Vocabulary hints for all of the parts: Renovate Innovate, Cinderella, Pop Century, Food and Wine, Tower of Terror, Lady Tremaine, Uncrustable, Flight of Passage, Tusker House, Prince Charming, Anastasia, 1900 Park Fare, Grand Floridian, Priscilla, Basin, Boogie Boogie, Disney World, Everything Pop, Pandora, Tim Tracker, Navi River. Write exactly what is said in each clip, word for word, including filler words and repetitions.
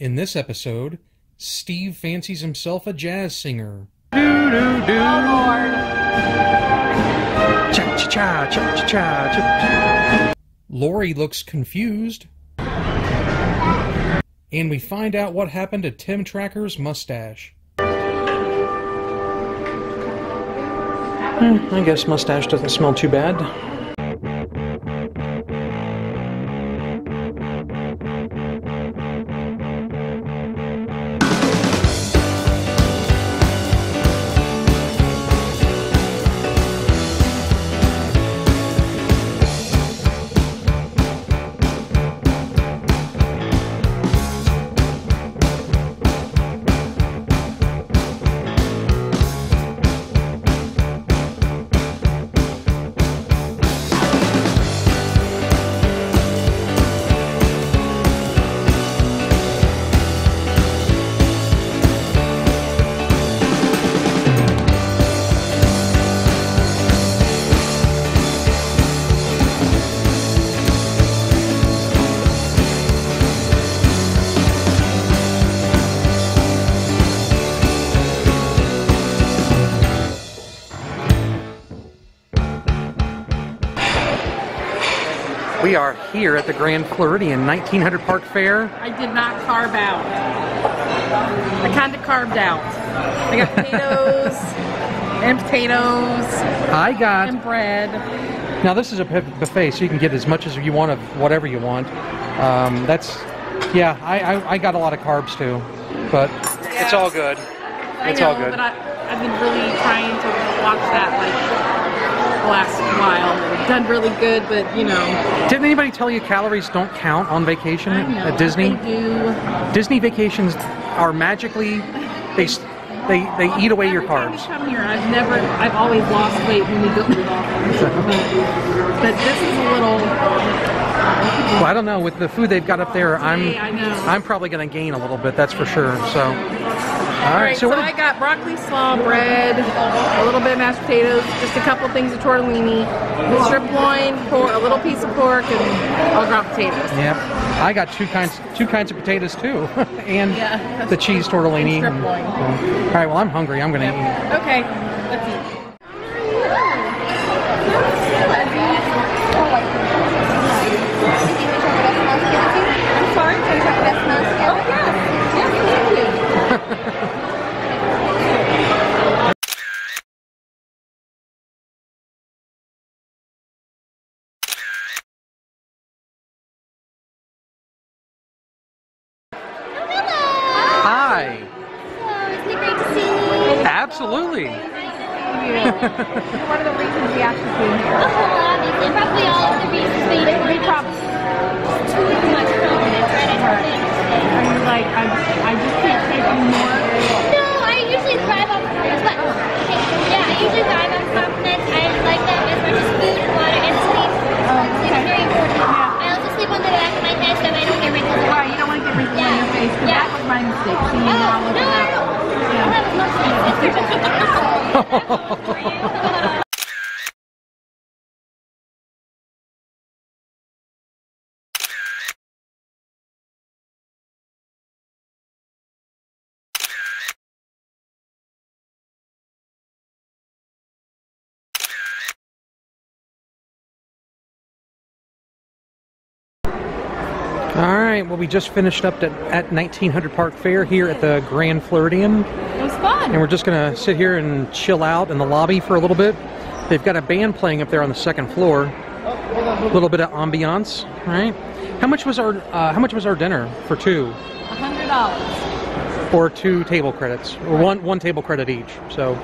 In this episode, Steve fancies himself a jazz singer. Do do do. Cha cha cha cha cha cha. Lori looks confused. And we find out what happened to Tim Tracker's mustache. Mm, I guess mustache doesn't smell too bad. We are here at the Grand Floridian nineteen hundred Park Fare. I did not carve out. I kind of carved out. I got potatoes and potatoes. I got and bread. Now this is a buffet, so you can get as much as you want of whatever you want. Um, that's yeah. I, I I got a lot of carbs too, but yeah, it's all good. I it's know, all good. But I, I've been really trying to watch that like the last while. Done really good, but you know. Didn't anybody tell you calories don't count on vacation I know, at Disney? They do. Disney vacations are magically they they they eat away Every your carbs. Time I come here, I've never I've always lost weight when we go to the office. But this is a little. Well, I don't know. With the food they've got up there, I'm I know. I'm probably going to gain a little bit. That's for sure. So. All right, so, so what I got broccoli slaw, bread, a little bit of mashed potatoes, just a couple things of tortellini, strip loin, pork, a little piece of pork, and all ground potatoes. Yep. I got two kinds, two kinds of potatoes too, and yeah, the cheese tortellini. And strip loin. And, all right. Well, I'm hungry. I'm gonna yep. eat. Okay. Let's eat. I'm sorry. Can you talk about smells? Oh yeah. Yeah. Thank you. Hi. Hello, it's been great to see you. Absolutely. It's been great to see you. One of the reasons we actually came here. The whole lot, and probably all of the reasons that you were probably too much confidence right at her thing. Are you like, I'm, I just can't take any more? No, I usually thrive on confidence, but yeah, I usually thrive on confidence. I like that as much as food, water, and sleep. Oh, okay. Sleep's very important. Yeah. I also sleep on the back of my head so I don't get wrinkles. Right, you don't want to get wrinkles yeah. on your face, because yeah. that was my mistake. So you oh, know, no, I don't. Yeah. I don't have much sleep. Alright, well we just finished up at, at nineteen hundred Park Fare here at the Grand Floridian. It was fun! And we're just going to sit here and chill out in the lobby for a little bit. They've got a band playing up there on the second floor. A little bit of ambiance, right? How much was our uh, how much was our dinner for two? one hundred dollars. Or two table credits. Or one, one table credit each. So,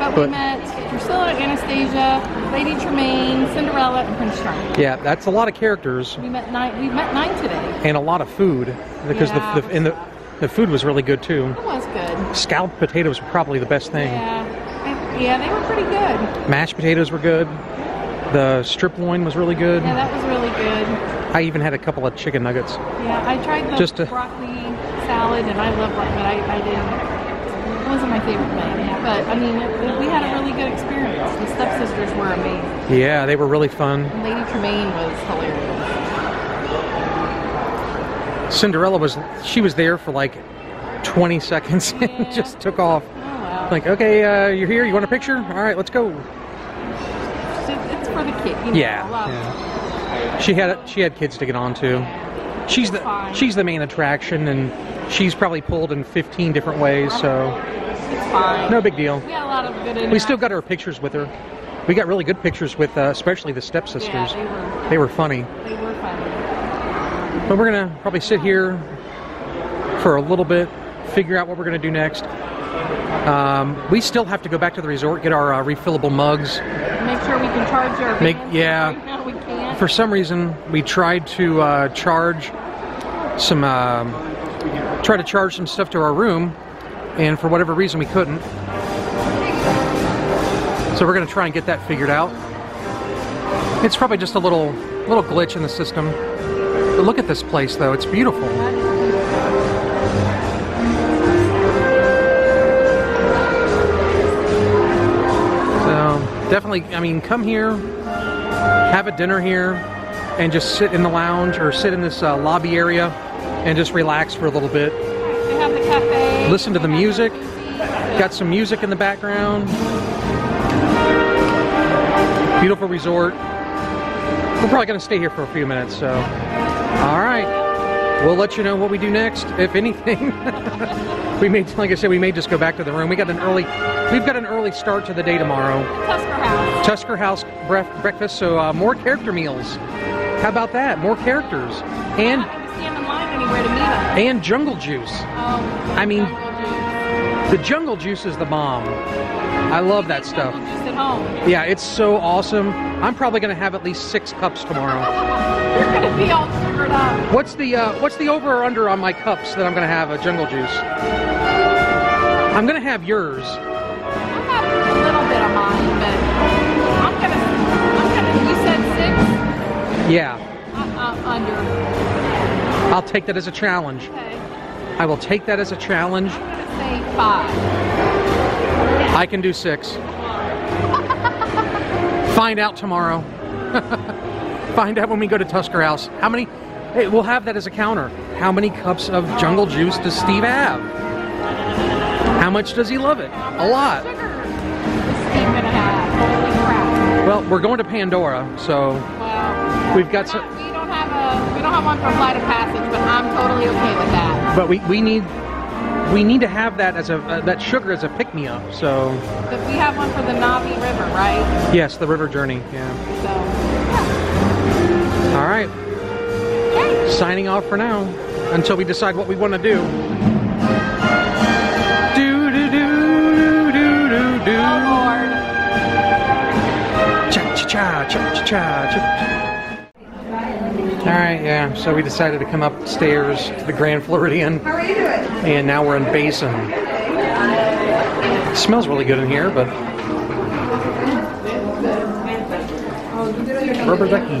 But, but we met Priscilla, Anastasia, Lady Tremaine, Cinderella, and Prince Charming. Yeah, that's a lot of characters. We met nine. We met nine today. And a lot of food because yeah, the, the and the, the food was really good too. It was good. Scalloped potatoes were probably the best thing. Yeah, I, yeah, they were pretty good. Mashed potatoes were good. The strip loin was really good. Yeah, that was really good. I even had a couple of chicken nuggets. Yeah, I tried the Just broccoli a, salad, and I love that, but I, I didn't. It wasn't my favorite thing, but I mean, it, we had a really good experience. The stepsisters were amazing. Yeah, they were really fun. And Lady Tremaine was hilarious. Cinderella was, she was there for like twenty seconds and yeah. just took off. Oh, wow. Like, okay, uh, you're here, you want a picture? All right, let's go. It's for the kid. You know, yeah. yeah. She had she had kids to get on to. She's the fine. she's the main attraction, and she's probably pulled in fifteen different ways. So it's fine. No big deal. We got a lot of good interactions. We still got our pictures with her. We got really good pictures with, uh, especially the stepsisters. Yeah, they were. They were funny. They were funny. But we're gonna probably sit here for a little bit, figure out what we're gonna do next. Um, we still have to go back to the resort, get our uh, refillable mugs. Make sure we can charge our. Make yeah. Right now we can't. For some reason, we tried to uh, charge some. Uh, try to charge some stuff to our room, and for whatever reason, we couldn't. So we're gonna try and get that figured out. It's probably just a little little glitch in the system. But look at this place though, it's beautiful. So definitely, I mean, come here, have a dinner here, and just sit in the lounge or sit in this uh, lobby area and just relax for a little bit. We have the cafe. Listen to the music. Got some music in the background. Beautiful resort. We're probably going to stay here for a few minutes, so. All right. We'll let you know what we do next, if anything. We may, like I said, we may just go back to the room. We got an early, we've got an early start to the day tomorrow. Tusker House. Tusker House bref, breakfast, so uh, more character meals. How about that? More characters. And, and jungle juice. Oh, I mean, jungle juice. The jungle juice is the bomb. I love that stuff. Yeah, it's so awesome. I'm probably gonna have at least six cups tomorrow. You're gonna be all sugared up. What's the uh, what's the over or under on my cups that I'm gonna have a jungle juice? I'm gonna have yours. I'm having a little bit of mine, but I'm gonna. I'm gonna. You said six. Yeah. Uh, uh, under. I'll take that as a challenge. Okay. I will take that as a challenge. I'm gonna say five. I can do six. Find out tomorrow. Find out when we go to Tusker House. How many? Hey, we'll have that as a counter. How many cups of jungle juice does Steve have? How much does he love it? A lot. Well, we're going to Pandora, so we've got some. We don't have a. We don't have one for Flight of Passage, but I'm totally okay with that. But we we need. We need to have that as a uh, that sugar as a pick-me-up. So we have one for the Navi River, right? Yes, the river journey. Yeah. So, yeah. All right. Okay. Signing off for now until we decide what we want to do. Do do do do do do. Oh Lord. Cha cha cha cha cha cha. All right. Yeah. So we decided to come upstairs to the Grand Floridian. How are you doing? And now we're in Basin. It smells really good in here, but... Rubber ducky.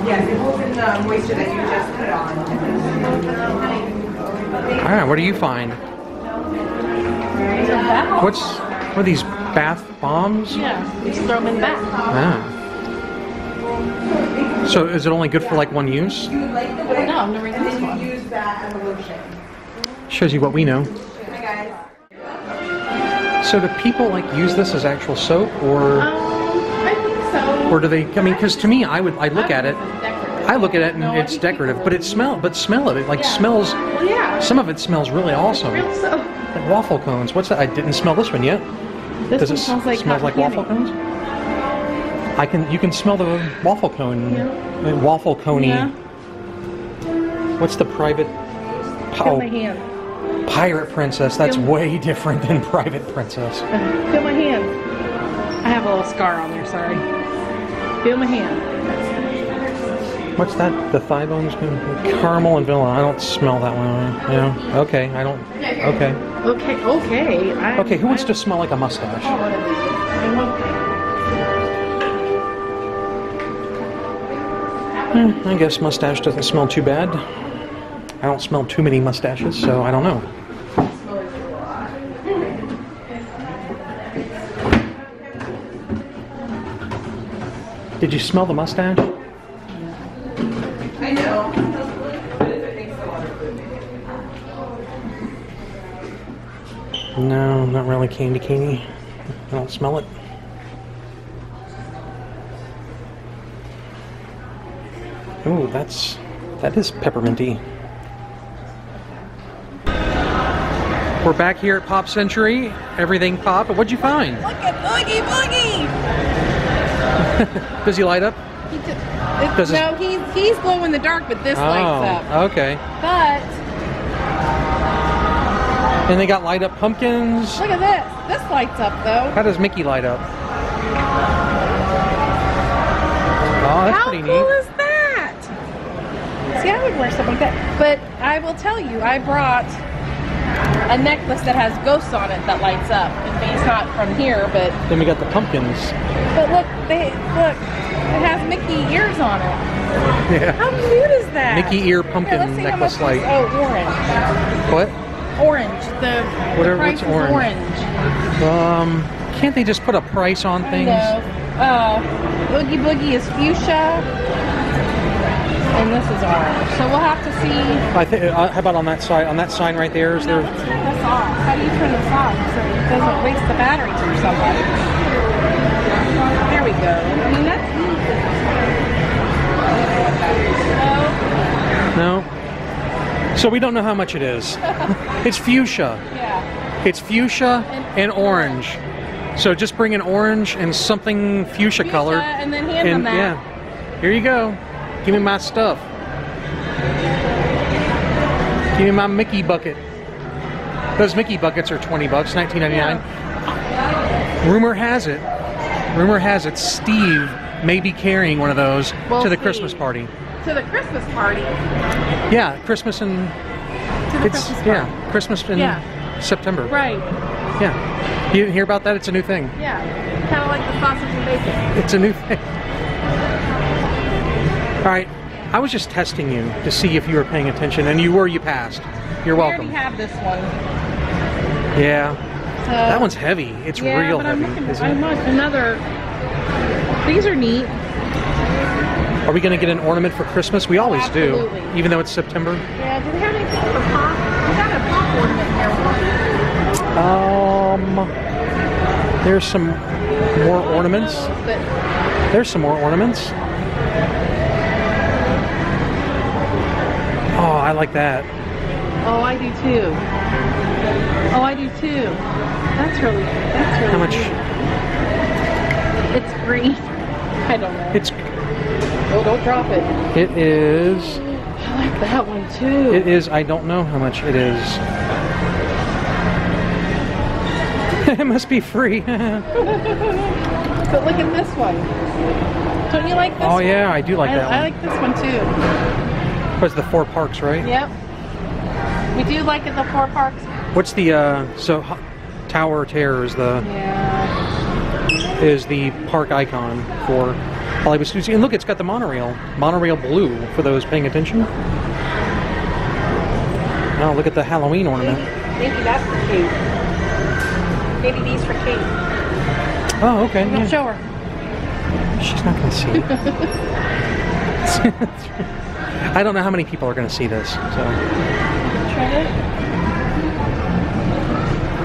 Yeah, it holds in the moisture that you just put on. Alright, what do you find? What's... What are these bath bombs? Yeah, just throw them in the bath. Ah. So is it only good for like one use? No, I've never used this one. Use that as a lotion. Shows you what we know. Hi guys. So do people like use this as actual soap, or? Um, I think so. Or do they? I mean, because to me, I would. I look I at it. I look at it, and no, it's decorative. But it smell. But smell it. It like yeah. smells. Well, yeah. Some of it smells really awesome. Real soap. Like waffle cones. What's that? I didn't smell this one yet. This Does one it smells like, smells like waffle cones? I can. You can smell the waffle cone. Yeah. The waffle coney. Yeah. What's the private? Oh. My hand. Pirate Princess, that's way different than Private Princess. Feel my hand. I have a little scar on there, sorry. Feel my hand. What's that? The thigh bones? Caramel and vanilla. I don't smell that one. Yeah. Okay, I don't. Okay. Okay, okay. I, okay, who I, wants to smell like a mustache? I, I guess mustache doesn't smell too bad. I don't smell too many mustaches, so I don't know. Did you smell the mustache? I know. No, I'm not really candy candy. I don't smell it. Oh, that's, that is pepperminty. We're back here at Pop Century. Everything popped. What'd you find? Look at Boogie Boogie! Does he light up? He t it, Does no, he's, he's glow in the dark, but this oh, lights up. Okay. But... And they got light up pumpkins. Look at this. This lights up, though. How does Mickey light up? Oh, that's How pretty cool neat. Is that? See, I would wear something like that. But I will tell you, I brought... a necklace that has ghosts on it that lights up. It's not from here, but... Then we got the pumpkins. But look, they, look, it has Mickey ears on it. Yeah. How cute is that? Mickey ear pumpkin here, necklace light. Is, oh, orange. What? Orange. The, Whatever, the price is orange. orange. Um, can't they just put a price on I things? No. Uh, Boogie Boogie is fuchsia. And this is orange. So we'll have to see. I think. Uh, how about on that side? On that sign right there is no, there. Let's turn this off. How do you turn this off so it doesn't waste the batteries or something? There we go. I mean that's. No. No. So we don't know how much it is. It's fuchsia. Yeah. It's fuchsia and, and orange. So just bring an orange and something fuchsia, fuchsia color. And then hand and, them that. Yeah. Here you go. Give me my stuff. Give me my Mickey bucket. Those Mickey buckets are twenty bucks, nineteen ninety-nine. Yeah. Rumor has it, rumor has it, Steve may be carrying one of those well, to the Steve. Christmas party. To the Christmas party? Yeah, Christmas and... To the it's, Christmas party. Yeah, Christmas in yeah. September. Right. Yeah. You didn't hear about that? It's a new thing. Yeah. Kind of like the sausage and bacon. It's a new thing. All right, I was just testing you to see if you were paying attention, and you were, you passed. You're welcome. We already have this one. Yeah. So, that one's heavy. It's yeah, real but heavy, I'm looking, isn't I'm it? Another, these are neat. Are we gonna get an ornament for Christmas? We always Absolutely. do, even though it's September. Yeah, do we have anything for pop? We got a pop ornament there. Um, there's some more ornaments. There's some more ornaments. Oh, I like that. Oh, I do too. Oh, I do too. That's really, that's really How much? Neat. It's green. I don't know. It's... Oh, don't drop it. It is... I like that one too. It is, I don't know how much it is. It must be free. But look at this one. Don't you like this oh, one? Oh yeah, I do like I, that one. I like this one too. Was the four parks, right? Yep. We do like it, the four parks. What's the uh so Tower of Terror is the yeah. is the park icon for Hollywood Studios. And look, it's got the monorail. Monorail blue for those paying attention. Now oh, look at the Halloween ornament. Maybe that's for Kate. Maybe these for Kate. Oh, okay. Don't yeah. show her. She's not gonna see it. I don't know how many people are going to see this. So. Try it.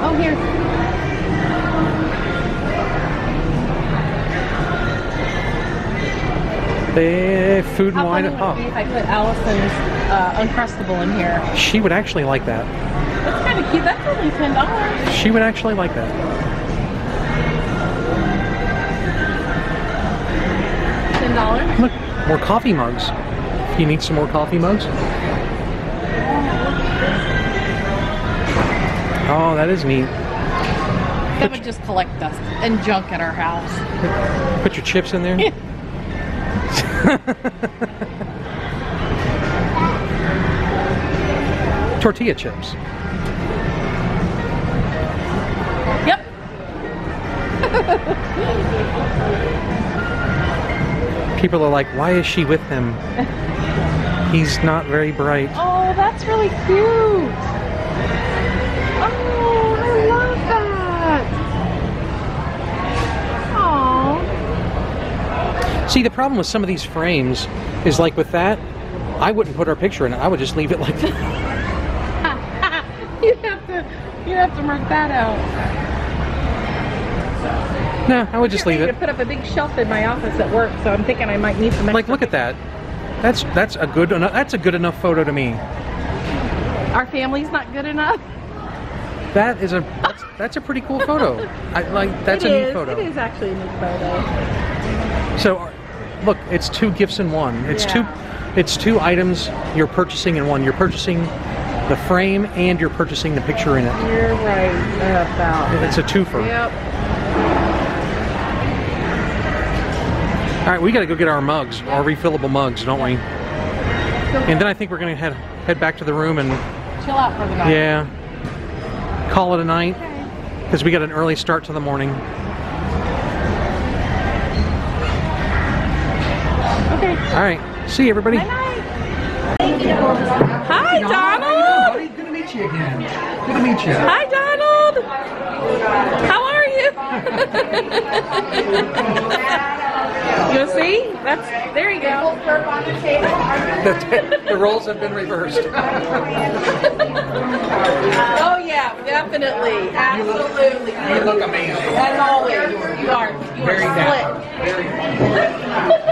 Oh, here. They food and wine. How funny would it be if I put Allison's uh, Uncrustable in here? She would actually like that. That's kind of cute. That's only ten dollars. She would actually like that. Ten dollars. Look, more coffee mugs. You need some more coffee mugs? Oh, that is neat. That put would just collect dust and junk at our house. Put your chips in there? Yeah. Tortilla chips. Yep. People are like, why is she with him? He's not very bright. Oh, that's really cute. Oh, I love that. Aww. See, the problem with some of these frames is like with that, I wouldn't put our picture in it. I would just leave it like that. You'd have to, You have to mark that out. No, I would just leave it. I need to put up a big shelf in my office at work, so I'm thinking I might need some. Like, look at that. That's that's a good enough. That's a good enough photo to me. Our family's not good enough. That is a that's, that's a pretty cool photo. I like that's it a is, neat photo. It is actually a neat photo. So, look, it's two gifts in one. It's yeah. two, it's two items you're purchasing in one. You're purchasing the frame and you're purchasing the picture in it. You're right about it. It's a twofer. Yep. All right, we got to go get our mugs, our refillable mugs, don't we? And then I think we're gonna head head back to the room and chill out for the night. Yeah. Call it a night, because we got an early start to the morning. Okay. All right. See you, everybody. Bye -bye. Hi, Donald. How you doing, buddy? Good to meet you again. Good to meet you. Hi, Donald. How are you? You see? That's there. You go. the, the roles have been reversed. Oh yeah, definitely, absolutely. You look, you look amazing. As always, you are. You are very split. Very.